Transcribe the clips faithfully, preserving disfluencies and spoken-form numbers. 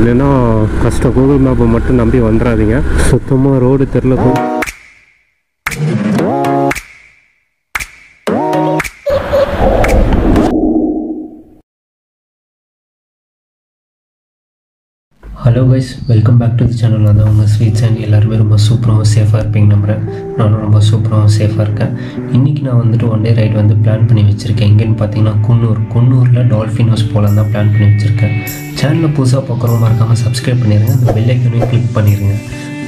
இல்லைன்னா கஷ்டம். கூகுள் மேப்பை மட்டும் நம்பி வந்துடாதீங்க, சுத்தமாக ரோடு தெரியல. Hello guys, welcome back to the channel. அதான் உங்கள் ஸ்வீட்ஸ் அண்ட் எல்லாருமே ரொம்ப சூப்பராகவும் சேஃபாக இருப்பீங்க நம்புகிறேன். நானும் ரொம்ப சூப்பராகவும் சேஃபாக இருக்கேன். இன்றைக்கி நான் வந்துட்டு ஒன் டே ரைட் வந்து பிளான் பண்ணி வச்சுருக்கேன். எங்கேன்னு பார்த்தீங்கன்னா குன்னூர். குன்னூரில் டால்ஃபினோஸ் போல தான் பிளான் பண்ணி வச்சுருக்கேன். சேனலில் புதுசாக பார்க்குறவங்க இருக்காமல் சப்ஸ்கிரைப் பண்ணிடுங்க, அந்த பெல் ஐக்கானையும் கிளிக் பண்ணிடுங்க.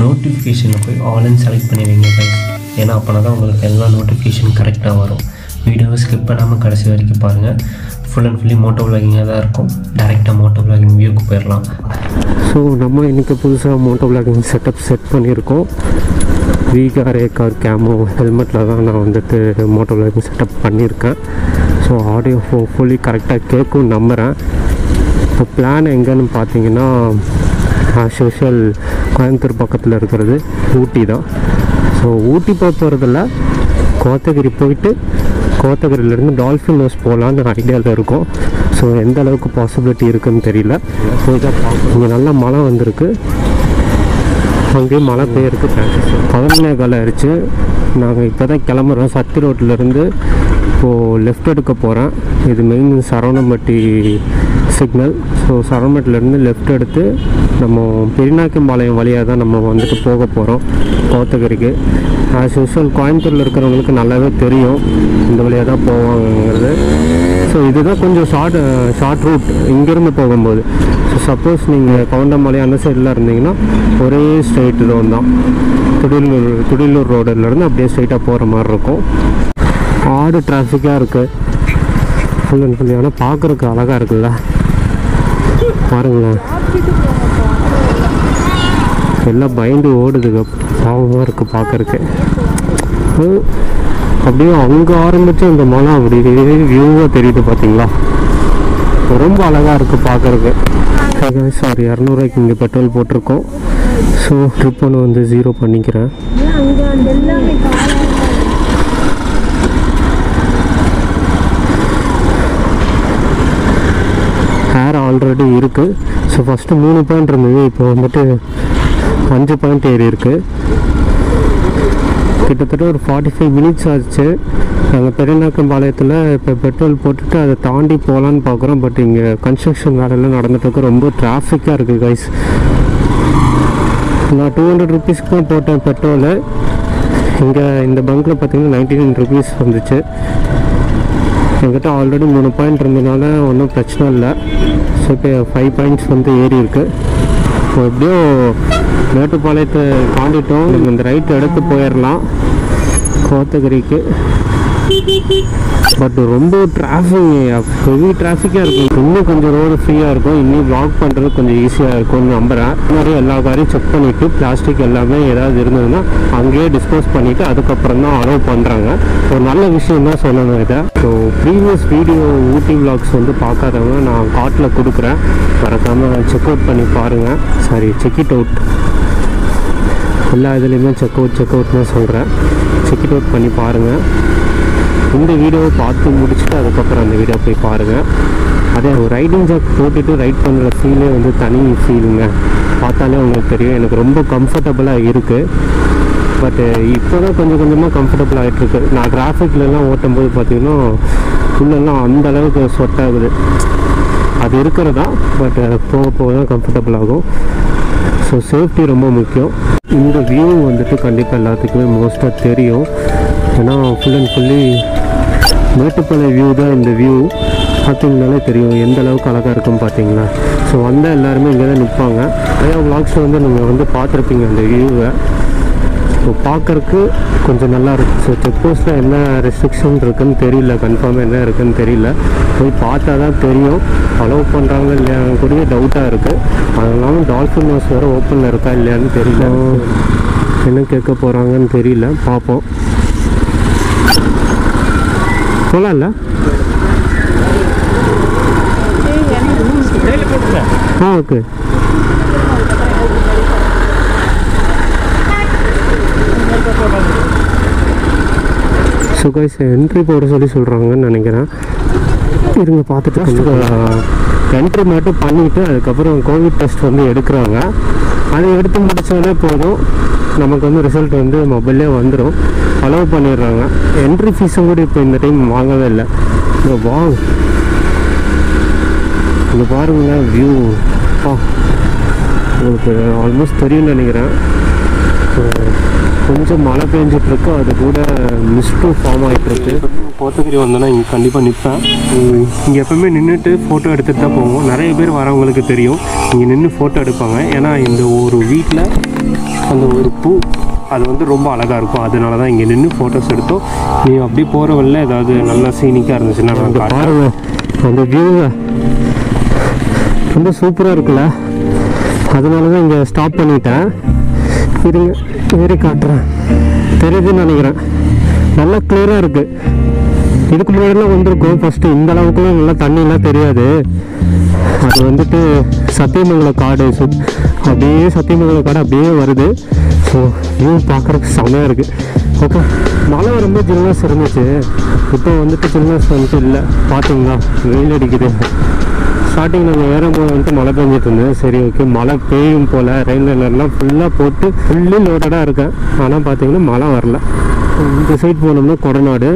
நோட்டிஃபிகேஷனில் போய் ஆன்லைன் செலக்ட் பண்ணிடுங்க கைஸ், ஏன்னா அப்போனா தான் உங்களுக்கு எல்லா நோட்டிஃபிகேஷன் கரெக்டாக வரும். வீடியோவை ஸ்கிப் பண்ணாமல் கடைசி வரைக்கும் பாருங்கள். ஃபுல் அண்ட் ஃபுல்லி மோட்டோ விளாகிங்காக தான் இருக்கும். டேரெக்டாக மோட்டோ விளாகிங் வியூக்கு போயிடலாம். ஸோ நம்ம இன்றைக்கி புதுசாக மோட்டோ விளாகிங் செட்டப் செட் பண்ணியிருக்கோம். வீகார் ஏக்கார் கேமோ ஹெல்மெட்டில் தான் நான் வந்துட்டு மோட்டோ விளாகிங் செட்டப் பண்ணியிருக்கேன். ஸோ ஆடியோ ஹோப்ஃபுல்லி கரெக்டாக கேட்கும் நம்புகிறேன். இப்போ பிளான் எங்கேன்னு பார்த்தீங்கன்னா ஆஸ் யூஷுவல் கோயம்புத்தூர் பக்கத்தில் இருக்கிறது ஊட்டி தான். ஸோ ஊட்டி போகிறதில்ல, கோத்தகிரி போயிட்டு கோத்தகிரியிலேருந்து டால்ஃபினோஸ் போகலான்னு ஐடியாவில் இருக்கும். ஸோ எந்த அளவுக்கு பாசிபிலிட்டி இருக்குதுன்னு தெரியல. ஸோ இதாக இங்கே நல்லா மழை வந்திருக்கு, அங்கேயும் மழை பெய்யறதுக்கு சான்சஸ். பதினொன்னே காலம் ஆயிடுச்சு, நாங்கள் இப்போ தான் கிளம்புறோம். சத்தி ரோட்டிலேருந்து இப்போது லெஃப்ட் எடுக்க போகிறேன். இது மெயின் சரவணம்பட்டி சிக்னல். ஸோ சரவணம்பட்டிலேருந்து லெஃப்ட் எடுத்து நம்ம பெரிநாய்க்கம்பாளையம் வழியாக தான் நம்ம வந்துட்டு போக போகிறோம் கோத்தகிரிக்கு. ஆஸ் யூஸ்வல் கோயம்புத்தூரில் இருக்கிறவங்களுக்கு நல்லாவே தெரியும் இந்த வழியாக தான் போவாங்கிறது. ஸோ இதுதான் கொஞ்சம் ஷார்ட் ஷார்ட் ரூட் இங்கேருந்து போகும்போது. ஸோ சப்போஸ் நீங்கள் கவுண்டம்பாளையம் அந்த சைடில் இருந்தீங்கன்னா ஒரே ஸ்ட்ரெயிட் ரோடு தான், துடியலூர் துடியலூர் ரோடுலேருந்து அப்படியே ஸ்ட்ரெயிட்டாக போகிற மாதிரி இருக்கும். ஆடு டிராஃபிக்காக இருக்குது ஃபுல் அண்ட் ஃபுல். ஆனால் பார்க்குறதுக்கு அழகாக இருக்குல்ல, பாருங்களேன். எல்லாம் பயந்து ஓடுதுங்க, பாவமாக இருக்குது பார்க்குறக்கு. அப்படியே அங்கே ஆரம்பித்து அந்த மலை அப்படியே வியூவாக தெரியுது பார்த்தீங்களா, ரொம்ப அழகாக இருக்குது பார்க்குறக்கு. சாரி, இரநூறுவாய்க்கு இங்கே பெட்ரோல் போட்டிருக்கோம். ஸோ ட்ரிப் ஒன்று வந்து ஜீரோ பண்ணிக்கிறேன். ஹேர் ஆல்ரெடி இருக்குது. ஸோ ஃபஸ்ட்டு மூணு பாயிண்ட் இருந்தது, இப்போ வந்துட்டு அஞ்சு பாயிண்ட் ஏறி இருக்குது. கிட்டத்தட்ட ஒரு ஃபார்ட்டி ஃபைவ் மினிட்ஸ் ஆச்சு. நாங்கள் பெரியநாக்கம்பாளையத்தில் இப்போ பெட்ரோல் போட்டுட்டு அதை தாண்டி போகலான்னு பார்க்குறோம். பட் இங்கே கன்ஸ்ட்ரக்ஷன் வேலையெல்லாம் நடந்துகிட்ருக்கு, ரொம்ப டிராஃபிக்காக இருக்குது கைஸ். நான் டூ ஹண்ட்ரட் ருபீஸ்க்கு தான் போட்டேன் பெட்ரோலு. இங்கே இந்த பங்க்கில் பார்த்தீங்கன்னா நைன்டி நைன் ருபீஸ் வந்துச்சு. என்கிட்ட ஆல்ரெடி மூணு பாயிண்ட் இருந்ததுனால ஒன்றும் பிரச்சனை இல்லை. ஸோ இப்போ ஃபைவ் பாயிண்ட்ஸ் வந்து ஏறி இருக்குது. ஸோ எப்படியோ மேட்டுப்பாளையத்தை தாண்டிட்டோம், இந்த ரைட் எடுத்து போயிடலாம் கோத்தகிரிக்கு. பட் ரொம்ப டிராஃபிக், ஹெவி டிராஃபிக்காக இருக்கும். இன்னும் கொஞ்சம் ரோடு ஃப்ரீயாக இருக்கும், இன்னும் வாக் பண்ணுறது கொஞ்சம் ஈஸியாக இருக்கும்னு நம்புகிறேன். இந்த மாதிரி எல்லா காரையும் செக் பண்ணிவிட்டு பிளாஸ்டிக் எல்லாமே ஏதாவது இருந்ததுன்னா அங்கேயே டிஸ்போஸ் பண்ணிவிட்டு அதுக்கப்புறம் தான் அலோவ் பண்ணுறாங்க. ஒரு நல்ல விஷயம் தான் சொல்லணும் இதை. So previous video Ooty vlogs வந்து பார்க்காதவங்க நான் கார்ட்டில் கொடுக்குறேன், மறக்காமல் செக் அவுட் பண்ணி பாருங்கள். Sorry, check it out. எல்லா இதுலேயுமே செக் அவுட் செக் அவுட்னு சொல்கிறேன், செக் இட் அவுட் பண்ணி பாருங்கள். இந்த வீடியோவை பார்த்து முடிச்சுட்டு அதுக்கப்புறம் அந்த வீடியோ போய் பாருங்கள். அதே ஒரு ரைடிங் ஜாக் போட்டுட்டு ரைட் பண்ணுற ஃபீலே வந்து தனி ஃபீலுங்க, பார்த்தாலே உங்களுக்கு தெரியும். எனக்கு ரொம்ப கம்ஃபர்டபுளாக இருக்குது. பட்டு இப்போ தான் கொஞ்சம் கொஞ்சமாக கம்ஃபர்டபுள் ஆகிட்டுருக்கு. நான் டிராஃபிக்லலாம் ஓட்டும் போது பார்த்திங்கன்னா ஃபுல்லெல்லாம் அந்தளவுக்கு ஸ்வெட் ஆகுது. அது இருக்கிறதா, பட் போக போக தான் கம்ஃபர்டபுள் ஆகும். ஸோ சேஃப்டி ரொம்ப முக்கியம். இந்த வியூ வந்துட்டு கண்டிப்பாக எல்லாத்துக்குமே மோஸ்ட்டாக தெரியும், ஏன்னா ஃபுல் அண்ட் ஃபுல்லி மேட்டுப்பாளைய வியூ தான் இந்த வியூ. பார்த்திங்கனாலே தெரியும் எந்த அளவுக்கு அழகாக இருக்குன்னு பார்த்தீங்களா. ஸோ வந்தால் எல்லாருமே இங்கே தான் நிற்பாங்க. நிறையா விளாக்ஸில் வந்து நீங்கள் வந்து பார்த்துருப்பீங்க அந்த வியூவை. ஸோ பார்க்குறக்கு கொஞ்சம் நல்லா இருக்குது. ஸோ செக் போஸ்ட்டில் என்ன ரெஸ்ட்ரிக்ஷன் இருக்குதுன்னு தெரியல, கன்ஃபார்மாக என்ன இருக்குதுன்னு தெரியல. போய் பார்த்தா தான் தெரியும் அலோவ் பண்ணுறாங்க இல்லையான்னு கூட டவுட்டாக இருக்குது. அதனாலும் டால்ஃபினோஸ் வேறு ஓப்பனில் இருக்கா இல்லையான்னு தெரியல, என்ன கேட்க போகிறாங்கன்னு தெரியல, பார்ப்போம். போகலாம்ல? ஆ, ஓகே. ஸோ கைஸ் என்ட்ரி போட சொல்லி சொல்கிறாங்கன்னு நினைக்கிறேன். இருங்க பார்த்துட்டு என்ட்ரி மட்டும் பண்ணிவிட்டு அதுக்கப்புறம் கோவிட் டெஸ்ட் வந்து எடுக்கிறாங்க. அதை எடுத்து முடித்தாலே போதும், நமக்கு வந்து ரிசல்ட் வந்து மொபைல்லே வந்துடும், அலோவ் பண்ணிடுறாங்க. என்ட்ரி ஃபீஸும் கூட இப்போ இந்த டைம் வாங்கவே இல்லை. இந்த வா இங்கே பாருங்கள் வியூ, உங்களுக்கு ஆல்மோஸ்ட் தெரியும்னு நினைக்கிறேன். கொஞ்சம் மழை பெஞ்சிட்ருக்கு, அது கூட மிஸ்ட்டும் ஃபார்ம் ஆகிட்டுருக்கு. கோத்தகிரி வந்தோன்னா இங்கே கண்டிப்பாக நிற்பேன். இங்கே எப்போவுமே நின்றுட்டு ஃபோட்டோ எடுத்துகிட்டு தான் போவோம். நிறைய பேர் வரவங்களுக்கு தெரியும் இங்கே நின்று ஃபோட்டோ எடுப்பாங்க. ஏன்னா இந்த ஒரு வீட்டில் அந்த ஒரு பூ அது வந்து ரொம்ப அழகாக இருக்கும், அதனால தான் இங்கே நின்று ஃபோட்டோஸ் எடுத்தோம். நீ அப்படி போகிற வரல ஏதாவது நல்லா சீனிக்காக இருந்துச்சுன்னா பாருங்கள். அந்த வியூ ரொம்ப சூப்பராக இருக்குல்ல, அதனால தான் இங்கே ஸ்டாப் பண்ணிட்டேன். இருங்க வேறு காட்டுறேன், தெரியுதுன்னு நினைக்கிறேன். நல்லா கிளியராக இருக்குது. இதுக்கு முன்னாடிலாம் வந்திருக்கும் ஃபஸ்ட்டு இந்த அளவுக்குலாம் நல்லா தண்ணிலாம் தெரியாது. அது வந்துட்டு சத்தியமங்கல காடு, ஸோ அப்படியே சத்தியமங்கல காடு அப்படியே வருது. ஸோ வியூ பார்க்குறதுக்கு செமையாக இருக்குது. ஓகே, மழை ரொம்ப ஜில்னஸ் இருந்துச்சு, இப்போ வந்துட்டு ஜில்னஸ் வந்துட்டு இல்லை. பார்த்தீங்களா வெயில் அடிக்குது. ஸ்டார்டிங் நாங்கள் ஏறும்போது வந்துட்டு மழை பெஞ்சிட்டு இருந்தேன். சரி ஓகே மழை பெய்யும் போல் ரெயின் லைனர்லாம் ஃபுல்லாக போட்டு ஃபுல்லி லோடடாக இருக்கேன். ஆனால் பார்த்தீங்கன்னா மழை வரல. இந்த சைட் போனோம்னா கொடநாடு,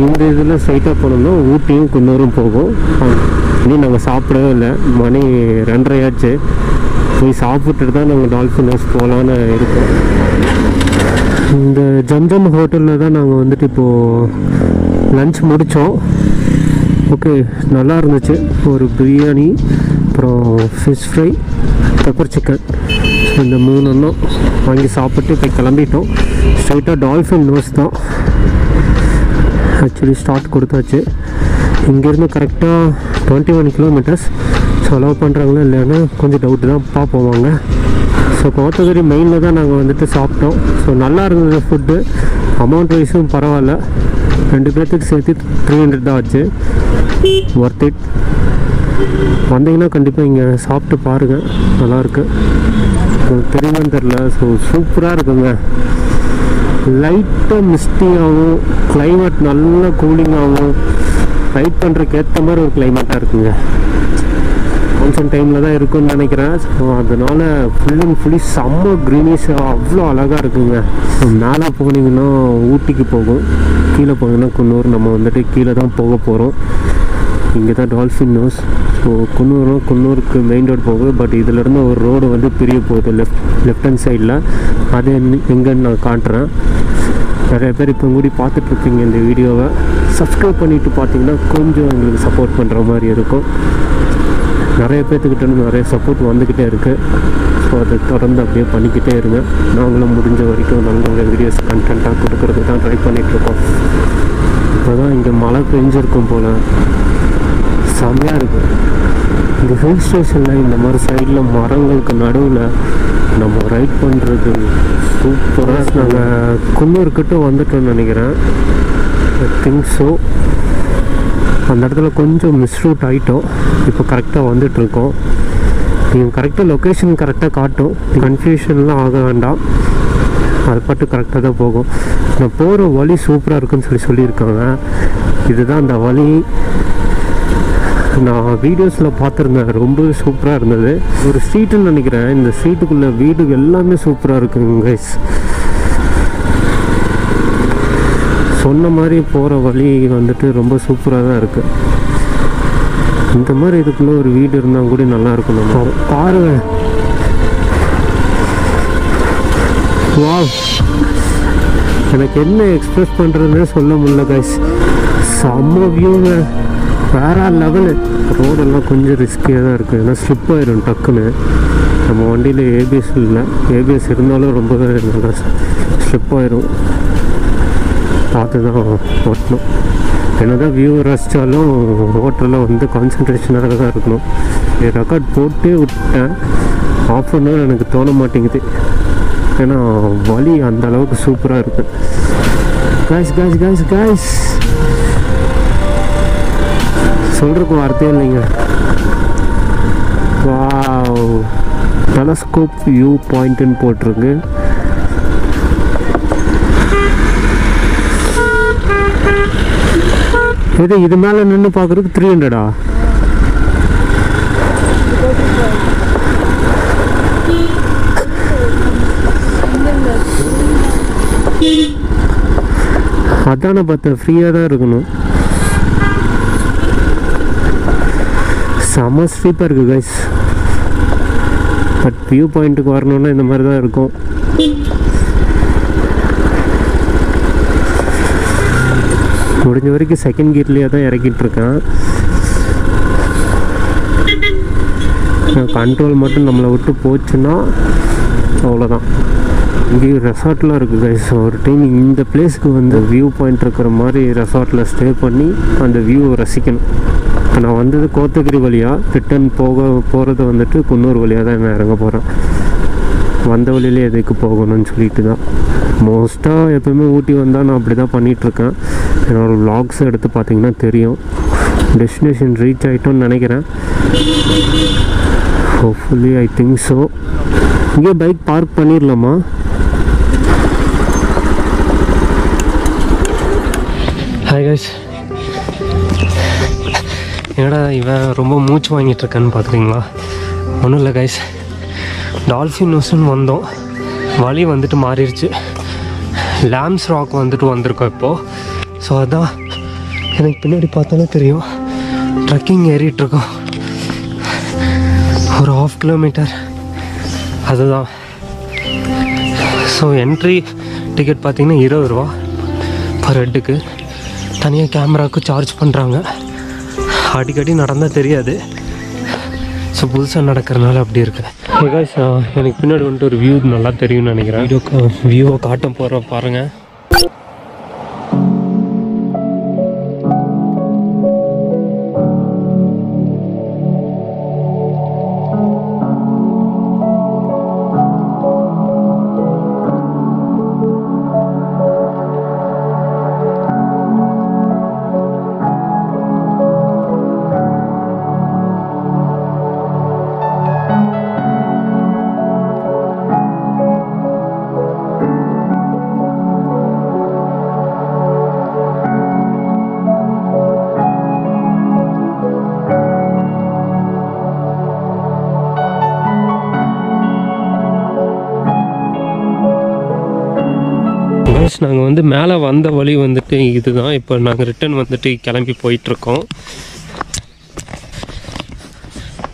இந்த இதில் சைட்டாக போனோம்னா ஊட்டியும் குன்னூரும் போகும். இன்னும் நாங்கள் சாப்பிடவே இல்லை, மணி ரெண்டரை ஆச்சு. போய் சாப்பிட்டுட்டு தான் நாங்கள் டால்ஃபினோஸ் போகலான்னு இருக்கோம். இந்த ஜம்ஜம் ஹோட்டலில் தான் நாங்கள் வந்துட்டு இப்போது லன்ச் முடித்தோம். ஓகே, நல்லா இருந்துச்சு. ஒரு பிரியாணி, அப்புறம் ஃபிஷ் ஃப்ரை, பெப்பர் சிக்கன், இந்த மூணுன்னா வாங்கி சாப்பிட்டு இப்போ கிளம்பிட்டோம். ஸ்ட்ரைட்டாக டால்ஃபினோஸ் தான் ஆக்சுவலி ஸ்டார்ட் கொடுத்தாச்சு. இங்கேருந்து கரெக்டாக டுவெண்ட்டி ஒன் கிலோமீட்டர்ஸ் செலவு பண்ணுறாங்களா இல்லைன்னா கொஞ்சம் டவுட்டு தான், பார்ப்போவாங்க. ஸோ கோத்தகிரி மெயினில் தான் நாங்கள் வந்துட்டு சாப்பிட்டோம். ஸோ நல்லா இருந்தது ஃபுட்டு. அமௌண்ட் வைஸும் பரவாயில்ல, ரெண்டு பேர்த்துக்கு சேர்த்து த்ரீ ஹண்ட்ரட் தான் ஆச்சு. Worth it. வந்தீங்கன்னா கண்டிப்பாக இங்கே சாப்பிட்டு பாருங்கள், நல்லாயிருக்கு. தெரியுமான்னு தெரில. ஸோ சூப்பராக இருக்குங்க. லைட்டாக மிஸ்டியாகவும் கிளைமேட் நல்லா கூலிங்காகவும் ரைட் பண்ணுறக்கு ஏற்ற மாதிரி ஒரு கிளைமேட்டாக இருக்குங்க. மான்சூன் டைமில் தான் இருக்குன்னு நினைக்கிறேன். ஸோ அதனால் ஃபுல் அண்ட் ஃபுல்லி செம்ம க்ரீனிஷாக அவ்வளோ அழகாக இருக்குங்க. மேலே போனீங்கன்னா ஊட்டிக்கு போகும், கீழே போனீங்கன்னா குன்னூர். நம்ம வந்துட்டு கீழே தான் போக போகிறோம். இங்கே தான் டால்ஃபினோஸ். ஸோ குன்னூரும் குன்னூருக்கு மெயின் ரோடு போகுது. பட் இதிலேருந்து ஒரு ரோடு வந்து பிரிய போகுது லெஃப்ட் லெஃப்ட் ஹேண்ட் சைடில். அது எங்கன்னு நான் காட்டுறேன். நிறைய பேர் இப்போ கூடி பார்த்துட்ருக்கீங்க இந்த வீடியோவை. சப்ஸ்கிரைப் பண்ணிவிட்டு பார்த்தீங்கன்னா கொஞ்சம் எங்களுக்கு சப்போர்ட் பண்ணுற மாதிரி இருக்கும். நிறைய பேர்த்துக்கிட்ட நிறைய சப்போர்ட் வந்துக்கிட்டே இருக்குது. ஸோ அதை தொடர்ந்து அப்படியே பண்ணிக்கிட்டே இருங்க. நாங்களும் முடிஞ்ச வரைக்கும் நம்மளோட வீடியோஸ் கண்டென்ட்டாக கொடுக்கறது தான் ட்ரை பண்ணிகிட்ருக்கோம். இப்போ தான் இங்கே மழை பெஞ்சிருக்கும் போல், செம்மையாக இருக்குது. இந்த ஹில் ஸ்டேஷனில் இந்த மாதிரி சைடில் மரங்களுக்கு நடுவில் நம்ம ரைட் பண்ணுறது சூப்பராக. நாங்கள் குன்னூர்கிட்ட வந்துட்டோன்னு நினைக்கிறேன், ஐ திங்க் ஸோ. அந்த இடத்துல கொஞ்சம் மிஸ்ரூட் ஆகிட்டோம், இப்போ கரெக்டாக வந்துட்டுருக்கோம். நீங்கள் கரெக்டாக லொக்கேஷன் கரெக்டாக காட்டும், கன்ஃபியூஷன்லாம் ஆக வேண்டாம். அது பாட்டு கரெக்டாக தான் போகும். நான் போகிற வழி சூப்பராக இருக்குன்னு சொல்லி சொல்லியிருக்காங்க. இதுதான் அந்த வழி. நான் வீடியோஸில் பார்த்துருந்தேன், ரொம்ப சூப்பராக இருந்தது. ஒரு ஸ்ட்ரீட்டுன்னு நினைக்கிறேன். இந்த ஸ்ட்ரீட்டுக்குள்ளே வீடு எல்லாமே சூப்பராக இருக்குங்க கைஸ். சொன்ன மாதிரி போகிற வழி வந்துட்டு ரொம்ப சூப்பராக தான் இருக்குது. இந்த மாதிரி இதுக்குள்ளே ஒரு வீடு இருந்தால் கூட நல்லாயிருக்கும். நம்ம பாருங்க, வா, எனக்கு என்ன எக்ஸ்பிரஸ் பண்ணுறதுன்னு சொல்ல முடியல கைஸ். செம்ம வியூங்க, வேற லெவலு. ரோடெல்லாம் கொஞ்சம் ரிஸ்கியாக தான் இருக்குது, ஏன்னா ஸ்லிப் ஆயிடும் டக்குன்னு. நம்ம வண்டியில் ஏபிஎஸ் இல்லை, ஏபிஎஸ் இருந்தாலும் ரொம்ப நல்லா ஸ்லிப் ஆயிடும். பார்த்து தான் ஓட்டணும். என்னதான் வியூ ரசித்தாலும் ஹோட்டலில் வந்து கான்சன்ட்ரேஷனாக தான் இருக்கணும். ரெக்கார்ட் போட்டு விட்டேன், ஆஃப் பண்ணாலும் எனக்கு தோண மாட்டேங்குது. ஏன்னா வலி அந்த அளவுக்கு சூப்பராக இருக்கு. காய்ஸ் காய்ஸ் காய்ஸ் காய்ஸ் சொல்கிறக்கு வார்த்தையே இல்லைங்க. வாவ், டெலஸ்கோப் வியூ பாயிண்ட்டுன்னு போட்டிருக்கு. இது இது மேலே நின்று பார்க்குறதுக்கு த்ரீ ஹண்ட்ரடா? அதான பார்த்தேன், ஃப்ரீயாக தான் இருக்கணும். செம ஸ்லீப்பாக இருக்குது கைஸ், பட் வியூ பாயிண்ட்டுக்கு வரணுன்னா இந்த மாதிரி தான் இருக்கும். முடிஞ்ச வரைக்கும் செகண்ட் கியர்லேயே தான் இறக்கிட்டுருக்கேன். கண்ட்ரோல் மட்டும் நம்மளை விட்டு போச்சுன்னா அவ்வளோதான். இங்கே ரெசார்ட்லாம் இருக்குது கைஸ். ஒரு டைம் இந்த பிளேஸ்க்கு வந்து வியூ பாயிண்ட் இருக்கிற மாதிரி ரெசார்ட்டில் ஸ்டே பண்ணி அந்த வியூவை ரசிக்கணும். இப்போ நான் வந்தது கோத்தகிரி வழியாக, ரிட்டன் போக போகிறது வந்துட்டு குன்னூர் வழியாக தான் நான் இறங்க போகிறேன். வந்த வழியிலே எதுக்கு போகணும்னு சொல்லிட்டு தான் மோஸ்ட்டாக எப்போயுமே ஊட்டி வந்தால் நான் அப்படி தான் பண்ணிகிட்ருக்கேன். என்னோடய வ்ளாக்ஸ் எடுத்து பார்த்திங்கன்னா தெரியும். டெஸ்டினேஷன் ரீச் ஆகிட்டோன்னு நினைக்கிறேன். Hopefully I think so. இங்கே பைக் பார்க் பண்ணிடலாமா? ஹாய் கைஸ், என்னடா இவன் ரொம்ப மூச்சு வாங்கிட்டுருக்கான்னு பார்த்துக்கிங்களா? ஒன்றும் இல்லை கைஸ், டால்ஃபினோஸ்ன்னு வந்தோம், வழி வந்துட்டு மாறிடுச்சு. லேம்ஸ் ராக் வந்துட்டு வந்திருக்கோம் இப்போது. ஸோ அதுதான் எனக்கு பின்னாடி பார்த்தாலே தெரியும், ட்ரெக்கிங் ஏறிட்டுருக்கோம். ஒரு ஹாஃப் கிலோமீட்டர் அதுதான். ஸோ என்ட்ரி டிக்கெட் பார்த்திங்கன்னா இருபது ரூபா பர் ஹெட்டுக்கு. தனியாக கேமராவுக்கு சார்ஜ் பண்ணுறாங்க. அடிக்கடி நடந்தால் தெரியாது, ஸோ புதுசாக நடக்கிறதுனால அப்படி இருக்குது. பிகாஸ் எனக்கு பின்னாடி வந்துட்டு ஒரு வியூ நல்லா தெரியும்னு நினைக்கிறேன். வீடியோக்கு வியூவை காட்டம் போகிற பாருங்கள். நாங்கள் வந்து மேலே வந்த வழி வந்துட்டு இது தான். இப்போ நாங்கள் ரிட்டன் வந்துட்டு கிளம்பி போயிட்டுருக்கோம்.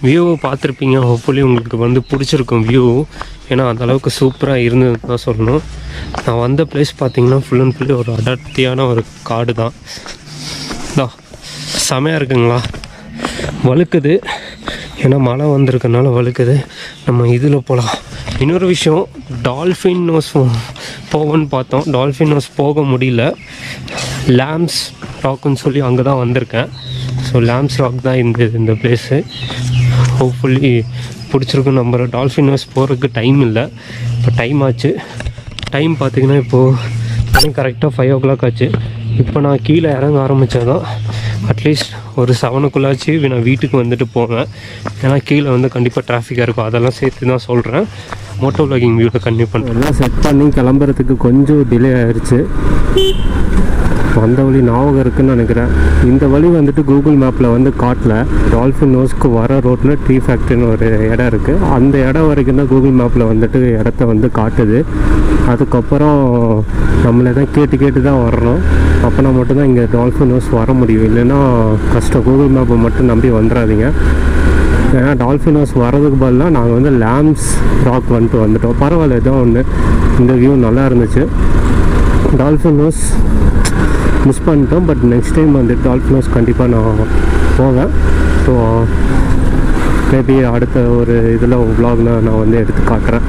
வியூவை பார்த்துருப்பீங்க, ஹோப்ஃபுல்லி உங்களுக்கு வந்து பிடிச்சிருக்கும் வியூ. ஏன்னா அந்தளவுக்கு சூப்பராக இருந்ததுன்னு தான் சொல்லணும். நான் வந்த பிளேஸ் பார்த்திங்கன்னா ஃபுல் அண்ட் ஃபுல்லி ஒரு அடர்த்தியான ஒரு காடு தான். இதா செமையாக இருக்குங்களா? வழுக்குது, ஏன்னா மழை வந்திருக்கனால வழுக்குது. நம்ம இதில் போகலாம். இன்னொரு விஷயம், டால்ஃபினோஸ் போவோன்னு பார்த்தோம், டால்ஃபினோஸ் போக முடியல. லேம்ஸ் ராக்குன்னு சொல்லி அங்கே தான் வந்திருக்கேன். ஸோ லேம்ஸ் ராக் தான் இந்த இந்த பிளேஸு. ஹோப்ஃபுல்லி பிடிச்சிருக்கும். நம்ம டால்ஃபினோஸ் போகிறதுக்கு டைம் இல்லை, இப்போ டைம் ஆச்சு. டைம் பார்த்திங்கன்னா இப்போது கரெக்டாக ஃபைவ் ஓ கிளாக் ஆச்சு. இப்போ நான் கீழே இறங்க ஆரம்பித்ததான் அட்லீஸ்ட் ஒரு செவனுக்குள்ளாச்சு நான் வீட்டுக்கு வந்துட்டு போவேன். ஏன்னா கீழே வந்து கண்டிப்பாக டிராஃபிக்காக இருக்கும். அதெல்லாம் சேர்த்து தான் சொல்கிறேன். மோட்டோ வ்ளாகிங் வீடியோ கண்டிப்பாக பண்ணுறேன். எல்லாம் செட் பண்ணி கிளம்புறதுக்கு கொஞ்சம் டிலே ஆகிடுச்சு. வந்த வழி ஞாபகம் இருக்குதுன்னு நினைக்கிறேன். இந்த வழி வந்துட்டு கூகுள் மேப்பில் வந்து காட்டல. டால்ஃபினோஸ்க்கு வர ரோட்டில் டீ ஃபேக்ட்ரின்னு ஒரு இடம் இருக்குது. அந்த இடம் வரைக்கும் தான் கூகுள் மேப்பில் வந்துட்டு இடத்த வந்து காட்டுது. அதுக்கப்புறம் நம்மளே தான் கேட்டு கேட்டு தான் வரணும். அப்போனா மட்டும்தான் இங்கே டால்ஃபினோஸ் வர முடியும். இல்லைன்னா கஷ்டம். கூகுள் மேப்பை மட்டும் நம்பி வந்துடாதீங்க. ஏன்னா டால்ஃபினோஸ் வரதுக்கு பதிலாக நாங்கள் வந்து லேம்ஸ் ராக் வந்துட்டு வந்துட்டோம். பரவாயில்ல, ஏதோ ஒன்று இந்த வியூ நல்லா இருந்துச்சு. டால்ஃபினோஸ் மிஸ் பண்ணிட்டோம், பட் நெக்ஸ்ட் டைம் வந்து டால்ஃபினோஸ் கண்டிப்பாக நான் போவேன். ஸோ மேபி அடுத்த ஒரு இதில் வ்ளாக்ல நான் வந்து எடுத்து காட்டுறேன்.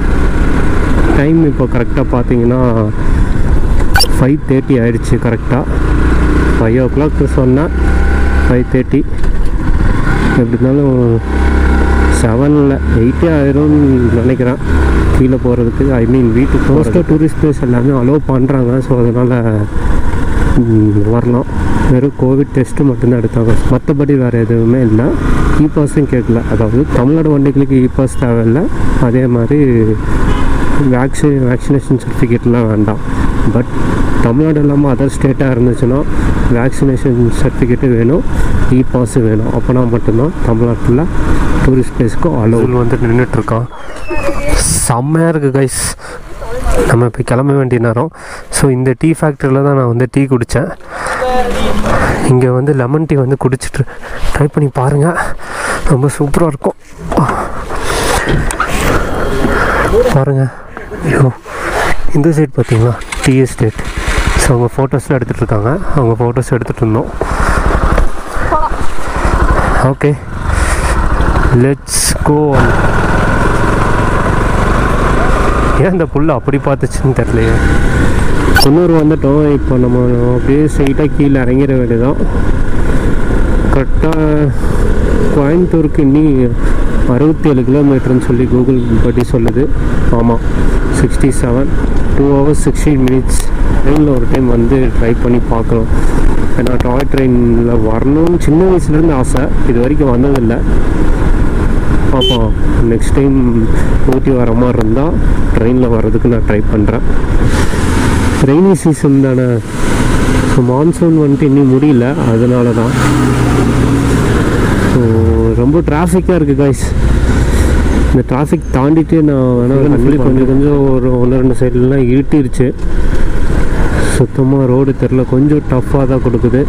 டைம் இப்போ கரெக்டாக பார்த்தீங்கன்னா ஃபைவ் தேர்ட்டி ஆயிடுச்சு. கரெக்டாக ஃபைவ் ஓ கிளாக் சொன்னால் ஃபைவ் தேர்ட்டி. எப்படி இருந்தாலும் செவனில் எயிட்டே ஆயிரம்னு நினைக்கிறேன் கீழே போகிறதுக்கு. ஐ மீன் வீட்டுக்கு மோஸ்ட்டாக டூரிஸ்ட் பிளேஸ் எல்லாமே அலோவ் பண்ணுறாங்க. ஸோ அதனால் வரலாம். வெறும் கோவிட் டெஸ்ட்டு மட்டும்தான் எடுத்தாங்க, மற்றபடி வேறு எதுவுமே இல்லை. இ பாஸும் கேட்கல. அதாவது தமிழ்நாடு வண்டிகளுக்கு இ பாஸ் தேவையில்லை. அதே மாதிரி வேக்சி வேக்சினேஷன் சர்டிஃபிகேட்லாம் வேண்டாம். பட் தமிழ்நாடு இல்லாமல் அதர் ஸ்டேட்டாக இருந்துச்சுன்னா வேக்சினேஷன் சர்டிஃபிகேட்டு வேணும், இ பாஸு வேணும். அப்போனா மட்டும்தான் தமிழ்நாட்டில் டூரிஸ்ட் பிளேஸ்க்கு அலோவ் வந்து நின்றுட்டுருக்கான். செம்மையாக இருக்குது கைஸ். நம்ம இப்போ கிளம்ப வேண்டிய நேரம். ஸோ இந்த டீ ஃபேக்ட்ரியில் தான் நான் வந்து டீ குடித்தேன். இங்கே வந்து லெமன் டீ வந்து குடிச்சிட்டு ட்ரை பண்ணி பாருங்கள், ரொம்ப சூப்பராக இருக்கும் பாருங்கள். ஐயோ, இந்த சைட் பார்த்திங்களா டீ எஸ்டேட். ஸோ அவங்க ஃபோட்டோஸ்லாம் எடுத்துகிட்டு இருக்காங்க, அவங்க ஃபோட்டோஸ் எடுத்துகிட்டு இருந்தோம். Okay, let's go. ஏன் இந்த புல் அப்படி பார்த்துச்சுன்னு தெரியலையே. குன்னூர் வந்துட்டோம். இப்போ நம்ம அப்படியே ஸ்ட்ரைட்டாக கீழே இறங்கிற வேண்டியதான். கரெக்டாக கோயம்புத்தூருக்கு இன்னி அறுபத்தி ஏழு கிலோமீட்டர்னு சொல்லி கூகுள் பற்றி சொல்லுது. ஆமாம், sixty seven two hours sixteen minutes. ட்ரெயினில் ஒரு டைம் வந்து ட்ரை பண்ணி பார்க்குறோம். ஏன்னா டாய் ட்ரெயினில் வரணும்னு சின்ன வயசுலேருந்து ஆசை, இது வரைக்கும் வந்ததில்லை. பார்ப்போம், நெக்ஸ்ட் டைம் ஊட்டி வர மாதிரி இருந்தால் ட்ரெயினில் வர்றதுக்கு நான் ட்ரை பண்ணுறேன். ரெய்னி சீசன் தானே, ஸோ மான்சூன் வந்துட்டு இன்னும் முடியல, அதனால தான். ஸோ ரொம்ப டிராஃபிக்காக இருக்குது காய்ஸ். இந்த டிராஃபிக் தாண்டிட்டு நான் வேணாலும் சொல்லி கொஞ்சம் கொஞ்சம் ஒரு ஒன்று ரெண்டு சைட்லாம் இருட்டிருச்சு. சுத்தமாக ரோடு தெரில, கொஞ்சம் டஃப்பாக தான் கொடுக்குது.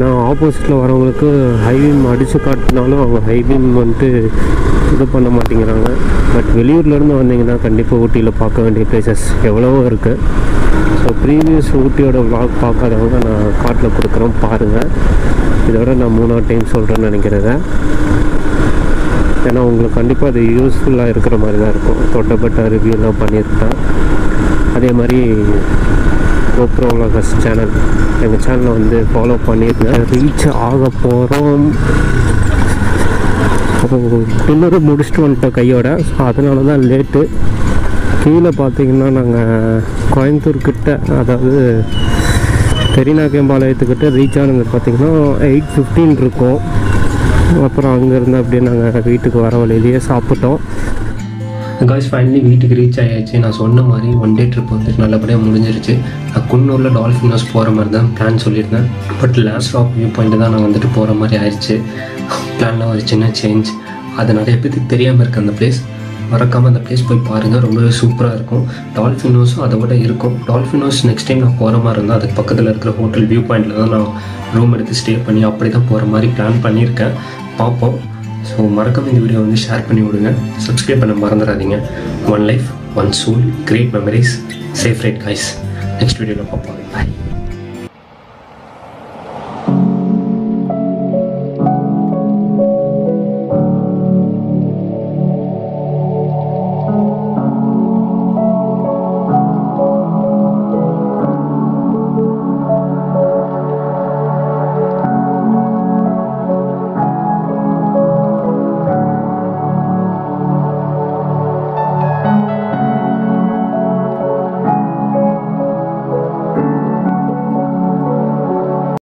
நான் ஆப்போசிட்டில் வரவங்களுக்கு ஹைபீம் அடித்து காட்டினாலும் அவங்க ஹைபீம் வந்துட்டு இது பண்ண மாட்டேங்கிறாங்க. பட் வெளியூர்லேருந்து வந்தீங்கன்னா கண்டிப்பாக ஊட்டியில் பார்க்க வேண்டிய பிளேசஸ் எவ்வளவோ இருக்குது. ஸோ ப்ரீவியஸ் ஊட்டியோட விளாக் பார்க்காதவங்க நான் காட்டில் கொடுக்குறோம் பாருங்கள். இதோட நான் மூணாவது டைம் சொல்கிறேன்னு நினைக்கிறேன், ஏன்னா உங்களுக்கு கண்டிப்பாக அது யூஸ்ஃபுல்லாக இருக்கிற மாதிரி தான் இருக்கும். தொட்டப்பட்ட ரிவ்யூலாம் பண்ணியிருக்கேன். அதே மாதிரி கோப்ரோ விலாகர்ஸ் சேனல், எங்கள் சேனலை வந்து ஃபாலோ பண்ணியிருந்தேன். ரீச் ஆக போகிறோம். அப்போது இன்னொரு முடிச்சுட்டு வந்துட்டோம் கையோட, ஸோ அதனால தான் லேட்டு. கீழே பார்த்திங்கன்னா நாங்கள் கோயம்புத்தூர்கிட்ட, அதாவது பெரியநாயக்கம்பாளையத்துக்கிட்ட ரீச் ஆனது பார்த்திங்கன்னா எயிட் ஃபிஃப்டின் இருக்கும். அப்புறம் அங்கேருந்து அப்படியே நாங்கள் வீட்டுக்கு வர வழியிலேயே சாப்பிட்டோம். காய்ஸ், ஃபைனலி வீட்டுக்கு ரீச் ஆகியாச்சு. நான் சொன்ன மாதிரி ஒன் டே ட்ரிப் வந்துட்டு நல்லபடியாக முடிஞ்சிருச்சு. நான் குன்னூரில் டால்ஃபினோஸ் போகிற மாதிரி தான் பிளான் சொல்லியிருந்தேன். But Lamb's Rock view point தான் நான் வந்துட்டு போகிற மாதிரி ஆயிடுச்சு. பிளான்லாம் ஒரு சின்ன சேஞ்ச், அது நிறைய பேருக்கு தெரியாமல் இருக்குது. அந்த பிளேஸ் மறக்காமல் அந்த பிளேஸ் போய் பாருங்கள், ரொம்பவே சூப்பராக இருக்கும். டால்ஃபினோஸும் அதை விட இருக்கும். டால்ஃபினோஸ் நெக்ஸ்ட் டைம் நான் போகிற மாதிரி இருந்தால் அதுக்கு பக்கத்தில் இருக்கிற ஹோட்டல் வியூ பாயிண்டில் தான் நான் ரூம் எடுத்து ஸ்டே பண்ணி அப்படி தான் போகிற மாதிரி பிளான் பண்ணியிருக்கேன். பார்ப்போம். ஸோ மறக்காம இந்த வீடியோ வந்து ஷேர் பண்ணி விடுங்க, சப்ஸ்கிரைப் பண்ண மறந்துடாதீங்க. One life, one soul, great memories, safe ride guys. Next வீடியோவில் பார்ப்போம். பாய்.